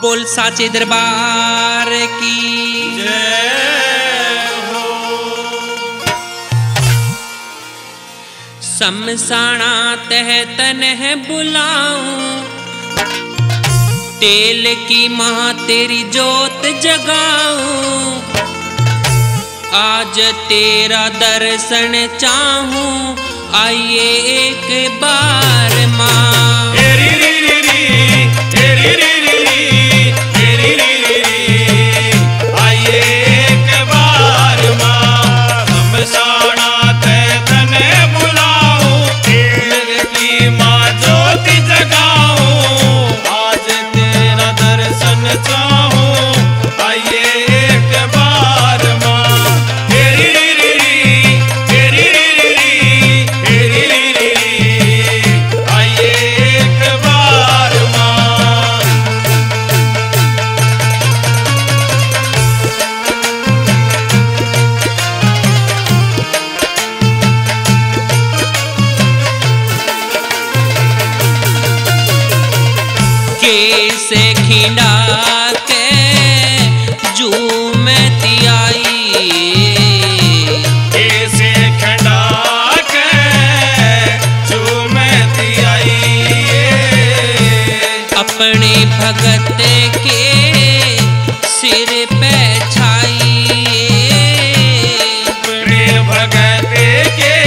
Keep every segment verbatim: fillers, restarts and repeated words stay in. बोल साचे दरबार की जय हो। शमशाना तह तनह बुलाऊं, तेल की माँ तेरी जोत जगाऊं, आज तेरा दर्शन चाहूं, आइए एक बार माँ। से खिंडा के झूमती आई, कैसे खिंडा के झूमती आई, अपने भगत के सिर पे छाई, अपने भगत के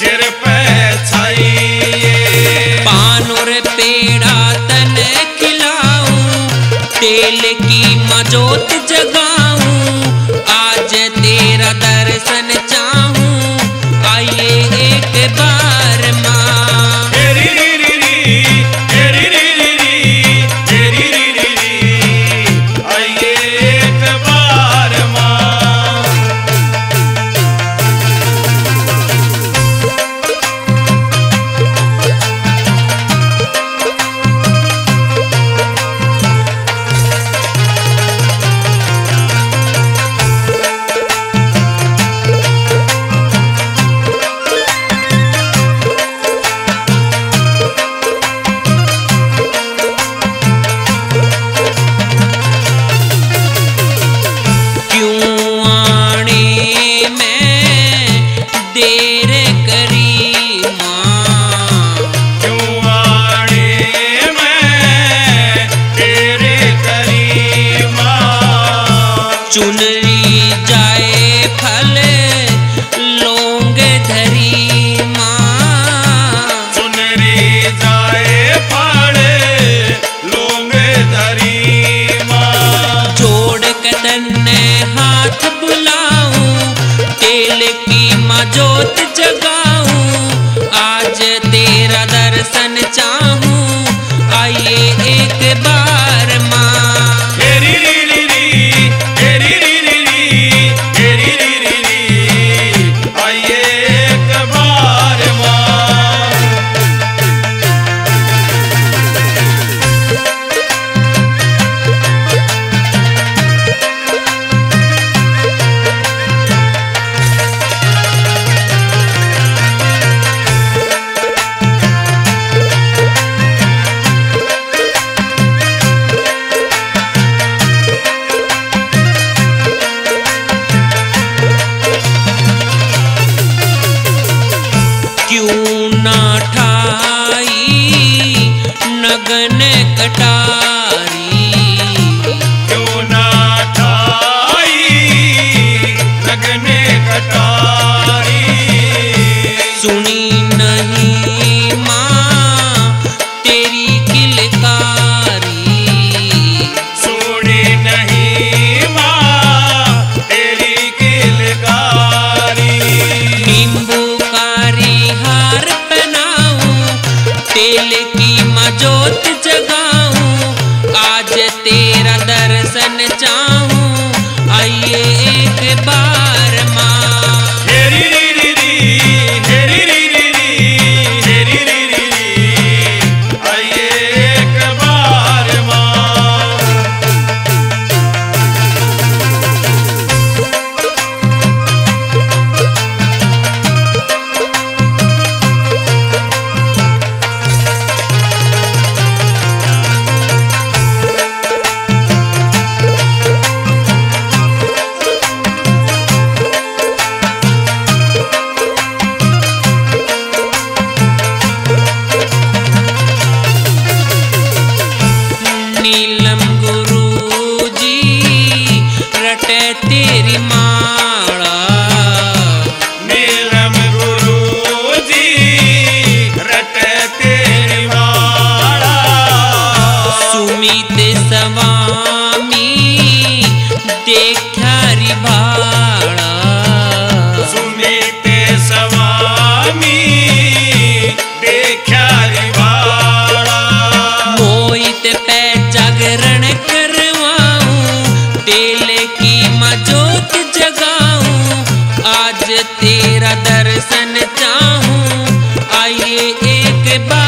सिर पे छाई। पानुर पेड़ा तेल की मजोत जगाऊं, आज तेरा दर्शन चाहूं, आइए एक बार माँ। चुनरी जाए फल लोंग धरी माँ, चुनरी जाए फल लोंग धरी माँ। जोड़ कदन हाथ बुलाऊं, तेल की माँ जोत जगाऊं, आज तेरा दर्शन चाहूं, आइए एक बार माँ। नगन कटारी क्यों ना ठाई, नगन कटारी। सुनी नहीं माँ तेरी किलकारी, सुनी नहीं माँ तेरी किलकारी। नींबू कारी हार पहनाऊं, तेल की जोत जगाऊं, आज तेरा दर्शन चाहूं, आइए एक बार माँ। नीलम गुरु जी रटे तेरी माला, नीलम गुरु जी रटे तेरी माला। सुमित स्वामी देखा रिभाड़ा, सुमित स्वामी देखा रिभाड़ा। मोहित पे जागरण करवाऊं, तेल की मजोत जगाऊं, आज तेरा दर्शन चाहूं, आइए एक बार।